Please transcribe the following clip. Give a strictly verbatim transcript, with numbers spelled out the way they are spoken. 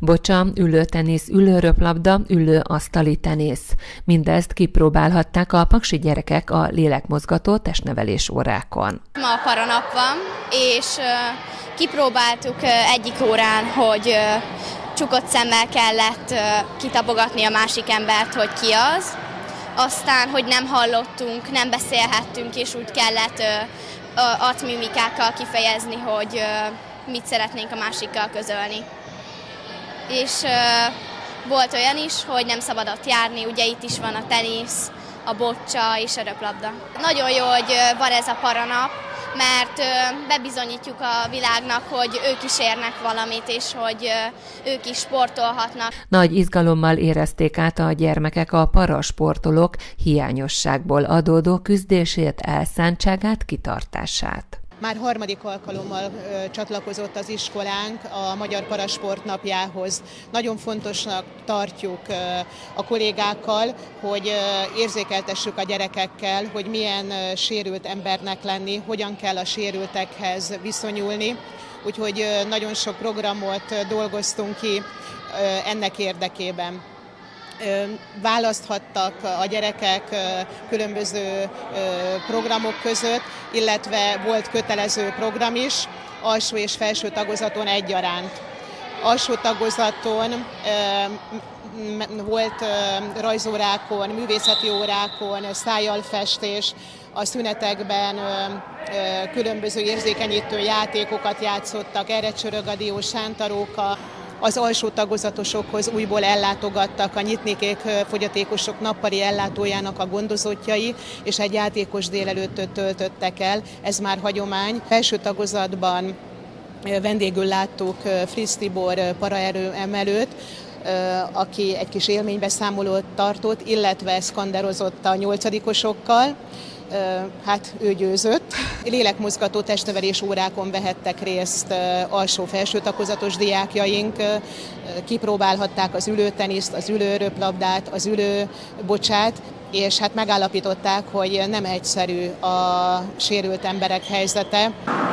bocsa, ülőtenisz, ülőröplabda, ülőasztali tenisz. Mindezt kipróbálhatták a paksi gyerekek a lélekmozgató testnevelés órákon. Ma paranap van, és kipróbáltuk egyik órán, hogy csukott szemmel kellett kitapogatni a másik embert, hogy ki az. Aztán, hogy nem hallottunk, nem beszélhettünk, és úgy kellett arcmimikákkal kifejezni, hogy ö, mit szeretnénk a másikkal közölni. És ö, volt olyan is, hogy nem szabad ott járni, ugye itt is van a tenisz, a bocsa és a röplabda. Nagyon jó, hogy van ez a paranap, mert ö, bebizonyítjuk a világnak, hogy ők is érnek valamit, és hogy ö, ők is sportolhatnak. Nagy izgalommal érezték át a gyermekek a parasportolók hiányosságból adódó küzdését, elszántságát, kitartását. Már harmadik alkalommal csatlakozott az iskolánk a Magyar Parasport napjához. Nagyon fontosnak tartjuk a kollégákkal, hogy érzékeltessük a gyerekekkel, hogy milyen sérült embernek lenni, hogyan kell a sérültekhez viszonyulni. Úgyhogy nagyon sok programot dolgoztunk ki ennek érdekében. Választhattak a gyerekek különböző programok között, illetve volt kötelező program is, alsó és felső tagozaton egyaránt. Alsó tagozaton volt rajzórákon, művészeti órákon, szájjalfestés, a szünetekben különböző érzékenyítő játékokat játszottak, erre csörögadió, sántaróka. Az alsó tagozatosokhoz újból ellátogattak a Nyitnikék fogyatékosok nappali ellátójának a gondozottjai, és egy játékos délelőttöt töltöttek el, ez már hagyomány. Felső tagozatban vendégül láttuk Frisztibor paraerőemelőt, aki egy kis élménybeszámolót tartott, illetve szkanderozott a nyolcadikosokkal. Hát ő győzött. Lélekmozgató testnevelés órákon vehettek részt alsó-felső tagozatos diákjaink, kipróbálhatták az ülőteniszt, az ülőröplabdát, az ülőbocsát, és hát megállapították, hogy nem egyszerű a sérült emberek helyzete.